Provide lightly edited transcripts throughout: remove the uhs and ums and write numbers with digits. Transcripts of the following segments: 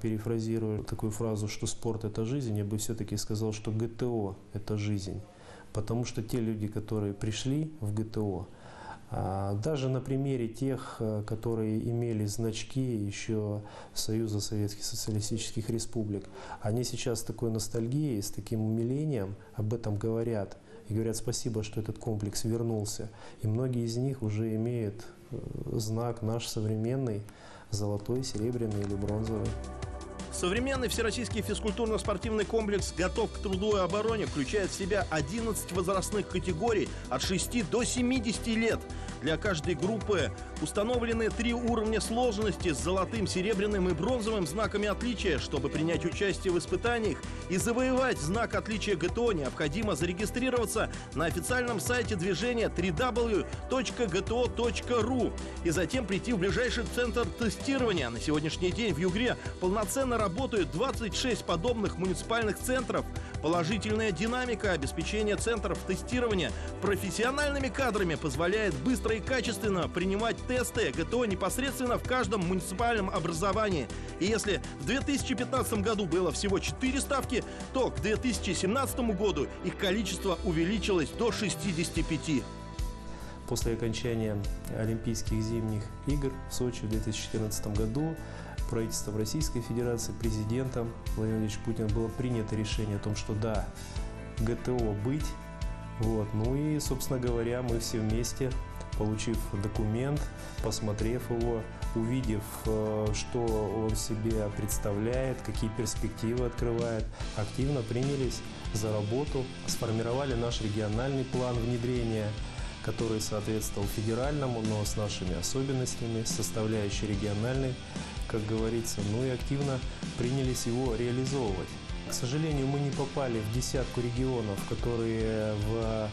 перефразирую такую фразу, что спорт – это жизнь, я бы все-таки сказал, что ГТО – это жизнь. Потому что те люди, которые пришли в ГТО, даже на примере тех, которые имели значки еще Союза Советских Социалистических Республик, они сейчас с такой ностальгией, с таким умилением об этом говорят. И говорят спасибо, что этот комплекс вернулся. И многие из них уже имеют знак наш современный, золотой, серебряный или бронзовый. Современный всероссийский физкультурно-спортивный комплекс «Готов к труду и обороне» включает в себя 11 возрастных категорий от 6 до 70 лет. Для каждой группы установлены 3 уровня сложности с золотым, серебряным и бронзовым знаками отличия. Чтобы принять участие в испытаниях и завоевать знак отличия ГТО, необходимо зарегистрироваться на официальном сайте движения www.gto.ru и затем прийти в ближайший центр тестирования. На сегодняшний день в Югре полноценно работают 26 подобных муниципальных центров. Положительная динамика обеспечения центров тестирования профессиональными кадрами позволяет быстро и качественно принимать тесты ГТО непосредственно в каждом муниципальном образовании. И если в 2015 году было всего 4 ставки, то к 2017 году их количество увеличилось до 65. После окончания Олимпийских зимних игр в Сочи в 2014 году правительством Российской Федерации, президентом Владимиром Владимировичем Путиным было принято решение о том, что да, ГТО быть. Вот. Ну и, собственно говоря, мы все вместе, получив документ, посмотрев его, увидев, что он себе представляет, какие перспективы открывает, активно принялись за работу, сформировали наш региональный план внедрения, который соответствовал федеральному, но с нашими особенностями, составляющей региональный, как говорится, ну и активно принялись его реализовывать. К сожалению, мы не попали в десятку регионов, которые в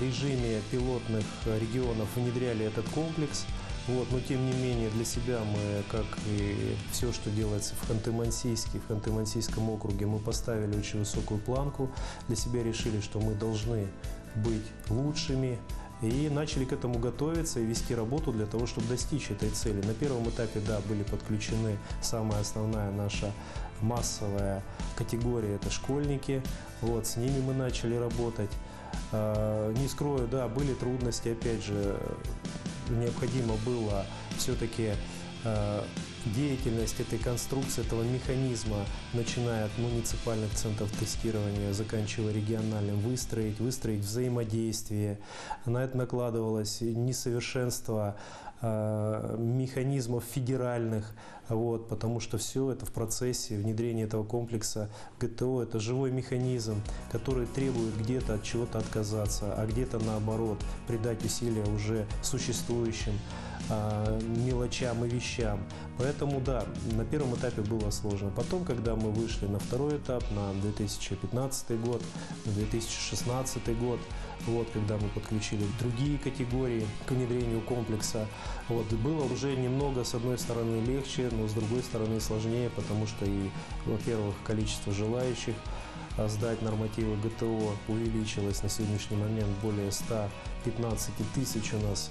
режиме пилотных регионов внедряли этот комплекс. Вот, но тем не менее для себя мы, как и все, что делается в Ханты-Мансийске, в Ханты-Мансийском округе, мы поставили очень высокую планку. Для себя решили, что мы должны быть лучшими. И начали к этому готовиться и вести работу для того, чтобы достичь этой цели. На первом этапе, да, были подключены самая основная наша массовая категория – это школьники. Вот, с ними мы начали работать. Не скрою, да, были трудности. Опять же, необходимо было все-таки деятельность этой конструкции, этого механизма, начиная от муниципальных центров тестирования, заканчивая региональным, выстроить взаимодействие. На это накладывалось несовершенство механизмов федеральных, вот, потому что все это в процессе внедрения этого комплекса ГТО – это живой механизм, который требует где-то от чего-то отказаться, а где-то наоборот придать усилия уже существующим мелочам и вещам. Поэтому, да, на первом этапе было сложно. Потом, когда мы вышли на второй этап, на 2015 год, на 2016 год, вот, когда мы подключили другие категории к внедрению комплекса, вот, было уже немного, с одной стороны, легче, но с другой стороны, сложнее, потому что, и, во-первых, количество желающих сдать нормативы ГТО увеличилось. На сегодняшний момент более 115 тысяч у нас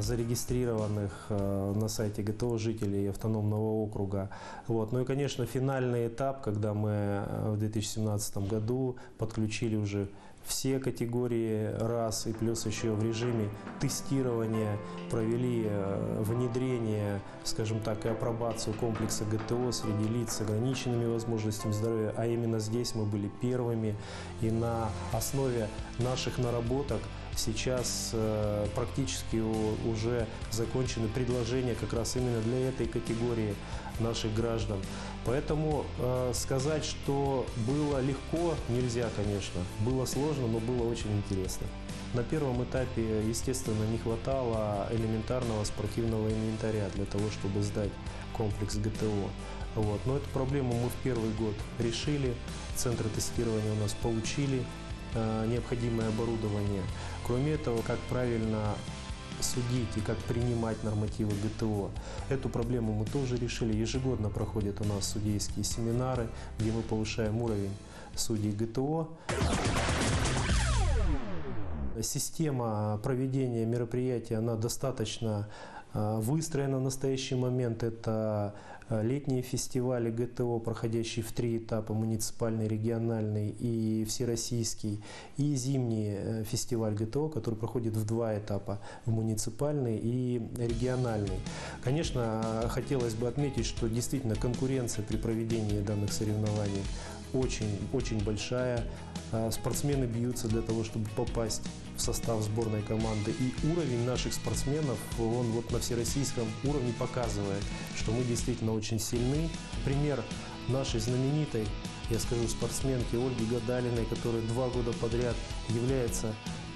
зарегистрированных на сайте ГТО жителей автономного округа. Вот. Ну и, конечно, финальный этап, когда мы в 2017 году подключили уже все категории рас и плюс еще в режиме тестирования провели внедрение, скажем так, и апробацию комплекса ГТО среди лиц с ограниченными возможностями здоровья. А именно здесь мы были первыми. И на основе наших наработок сейчас практически уже закончены предложения как раз именно для этой категории наших граждан. Поэтому сказать, что было легко, нельзя, конечно. Было сложно, но было очень интересно. На первом этапе, естественно, не хватало элементарного спортивного инвентаря для того, чтобы сдать комплекс ГТО. Вот. Но эту проблему мы в первый год решили. Центры тестирования у нас получили необходимое оборудование. Кроме этого, как правильно судить и как принимать нормативы ГТО. Эту проблему мы тоже решили. Ежегодно проходят у нас судейские семинары, где мы повышаем уровень судей ГТО. Система проведения мероприятия, она достаточно Выстроено в настоящий момент это летние фестивали ГТО, проходящие в 3 этапа: муниципальный, региональный и всероссийский, и зимний фестиваль ГТО, который проходит в 2 этапа: в муниципальный и региональный. Конечно, хотелось бы отметить, что действительно конкуренция при проведении данных соревнований очень большая. Спортсмены бьются для того, чтобы попасть в состав сборной команды. И уровень наших спортсменов, он вот на всероссийском уровне показывает, что мы действительно очень сильны. Пример нашей знаменитой, я скажу, спортсменки Ольги Гадалиной, которая 2 года подряд является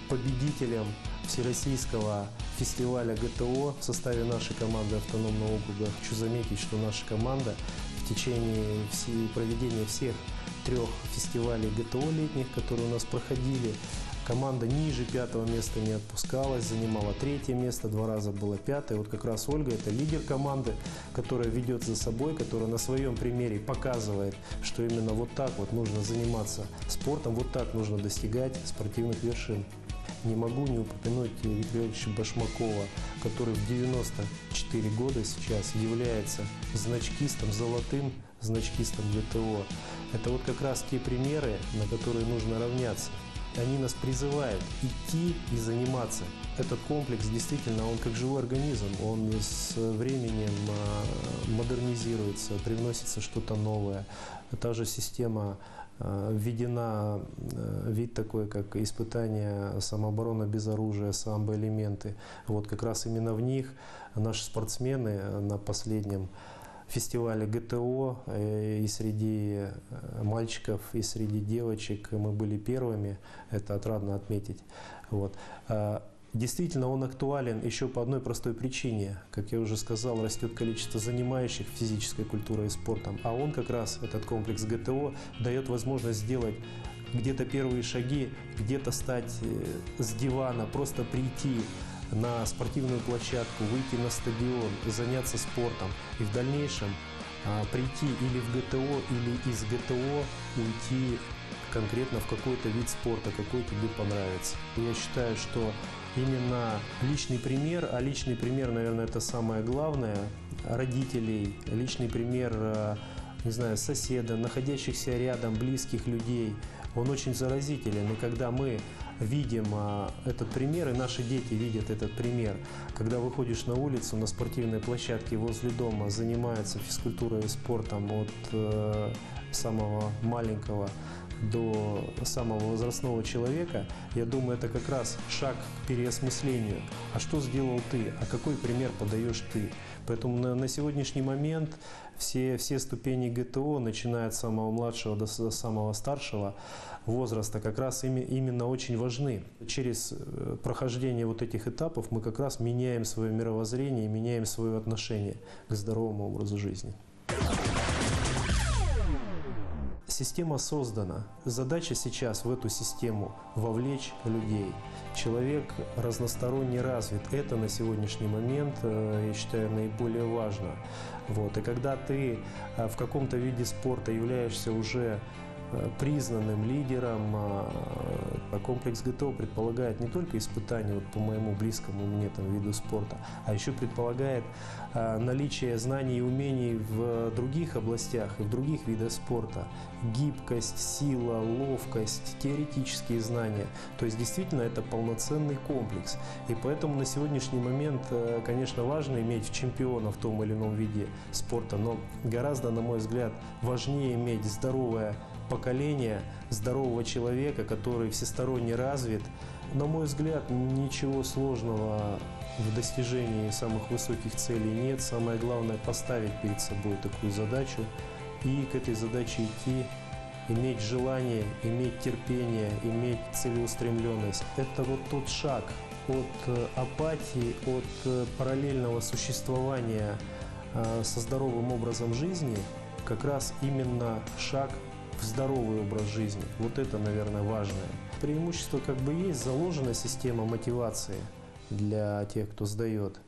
победителем всероссийского фестиваля ГТО в составе нашей команды автономного округа. Хочу заметить, что наша команда в течение проведения всех 3 фестивалей ГТО летних, которые у нас проходили, команда ниже 5-го места не отпускалась, занимала 3-е место, 2 раза было 5-е. Вот как раз Ольга – это лидер команды, которая ведет за собой, которая на своем примере показывает, что именно вот так вот нужно заниматься спортом, вот так нужно достигать спортивных вершин. Не могу не упомянуть Викторовича Башмакова, который в 94 года сейчас является значкистом, золотым значкистом ГТО. Это вот как раз те примеры, на которые нужно равняться. Они нас призывают идти и заниматься. Этот комплекс действительно, он как живой организм, он с временем модернизируется, привносится что-то новое. Та же система введена, вид такой, как испытание самообороны без оружия, самбо-элементы. Вот как раз именно в них наши спортсмены на последнем фестивале ГТО и среди мальчиков, и среди девочек мы были первыми. Это отрадно отметить. Вот. Действительно, он актуален еще по одной простой причине. Как я уже сказал, растет количество занимающих физической культурой и спортом. А он как раз, этот комплекс ГТО, дает возможность сделать где-то первые шаги, где-то стать с дивана, просто прийти на спортивную площадку, выйти на стадион, заняться спортом и в дальнейшем прийти или в ГТО, или из ГТО уйти конкретно в какой-то вид спорта, какой тебе понравится. Я считаю, что именно личный пример, а личный пример, наверное, это самое главное, родителей, личный пример, не знаю, соседа, находящихся рядом, близких людей, он очень заразителен. И когда мы видим этот пример, и наши дети видят этот пример, когда выходишь на улицу, на спортивной площадке возле дома, занимаются физкультурой и спортом от самого маленького до самого возрастного человека, я думаю, это как раз шаг к переосмыслению. А что сделал ты? А какой пример подаешь ты? Поэтому на сегодняшний момент все ступени ГТО, начиная от самого младшего до самого старшего возраста, как раз именно очень важны. Через прохождение вот этих этапов мы как раз меняем свое мировоззрение, меняем свое отношение к здоровому образу жизни. Система создана. Задача сейчас в эту систему вовлечь людей. Человек разносторонне развит. Это на сегодняшний момент, я считаю, наиболее важно. Вот. И когда ты в каком-то виде спорта являешься уже признанным лидером, комплекс ГТО предполагает не только испытания вот по моему близкому мне там виду спорта, а еще предполагает наличие знаний и умений в других областях и в других видах спорта. Гибкость, сила, ловкость, теоретические знания. То есть действительно это полноценный комплекс. И поэтому на сегодняшний момент, конечно, важно иметь чемпиона в том или ином виде спорта, но гораздо, на мой взгляд, важнее иметь здоровое поколение, здорового человека, который всесторонне развит. На мой взгляд, ничего сложного в достижении самых высоких целей нет. Самое главное – поставить перед собой такую задачу и к этой задаче идти, иметь желание, иметь терпение, иметь целеустремленность. Это вот тот шаг от апатии, от параллельного существования со здоровым образом жизни, как раз именно шаг в здоровый образ жизни. Вот это, наверное, важное. Преимущество как бы есть, заложена система мотивации для тех, кто сдает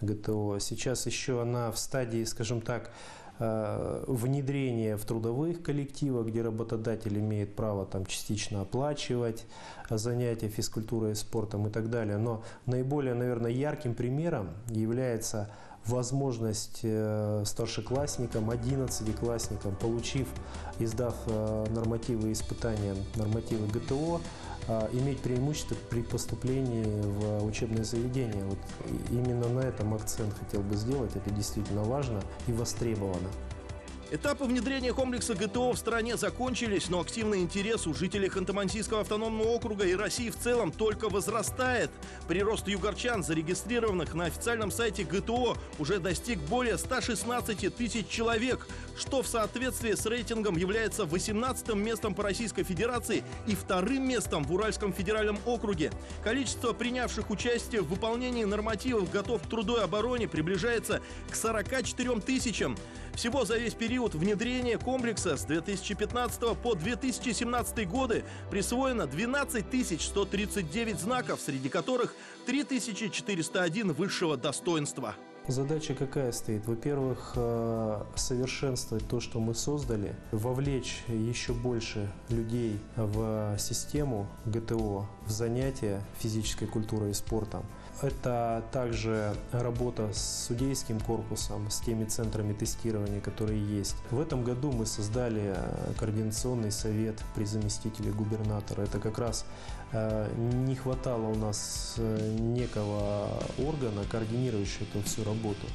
ГТО. Сейчас еще она в стадии, скажем так, внедрение в трудовых коллективах, где работодатель имеет право там частично оплачивать занятия физкультурой и спортом и так далее. Но наиболее, наверное, ярким примером является возможность старшеклассникам, 11-классникам, издав нормативы испытания, нормативы ГТО, иметь преимущество при поступлении в учебное заведение. Вот именно на этом акцент хотел бы сделать. Это действительно важно и востребовано. Этапы внедрения комплекса ГТО в стране закончились, но активный интерес у жителей Ханты-Мансийского автономного округа и России в целом только возрастает. Прирост югорчан, зарегистрированных на официальном сайте ГТО, уже достиг более 116 тысяч человек, что в соответствии с рейтингом является 18-м местом по Российской Федерации и 2-м местом в Уральском федеральном округе. Количество принявших участие в выполнении нормативов «Готов к труду и обороне» приближается к 44 тысячам. Всего за весь период внедрения комплекса с 2015 по 2017 годы присвоено 12 139 знаков, среди которых 3401 высшего достоинства. Задача какая стоит? Во-первых, совершенствовать то, что мы создали, вовлечь еще больше людей в систему ГТО, в занятия физической культурой и спортом. Это также работа с судейским корпусом, с теми центрами тестирования, которые есть. В этом году мы создали координационный совет при заместителе губернатора. Это как раз не хватало у нас некого органа, координирующего эту всю работу.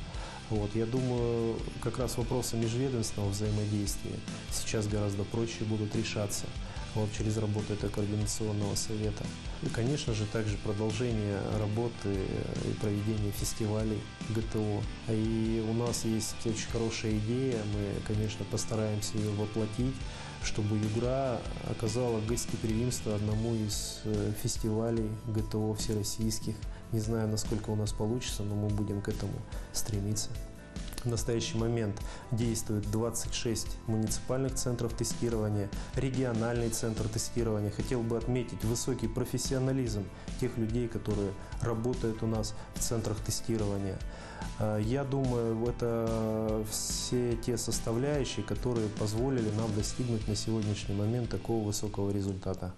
Вот, я думаю, как раз вопросы межведомственного взаимодействия сейчас гораздо проще будут решаться вот, через работу этого координационного совета. И, конечно же, также продолжение работы и проведение фестивалей ГТО. И у нас есть очень хорошая идея, мы, конечно, постараемся ее воплотить, чтобы Югра оказала гостеприимство одному из фестивалей ГТО всероссийских. Не знаю, насколько у нас получится, но мы будем к этому стремиться. В настоящий момент действует 26 муниципальных центров тестирования, региональный центр тестирования. Хотел бы отметить высокий профессионализм тех людей, которые работают у нас в центрах тестирования. Я думаю, это все те составляющие, которые позволили нам достигнуть на сегодняшний момент такого высокого результата.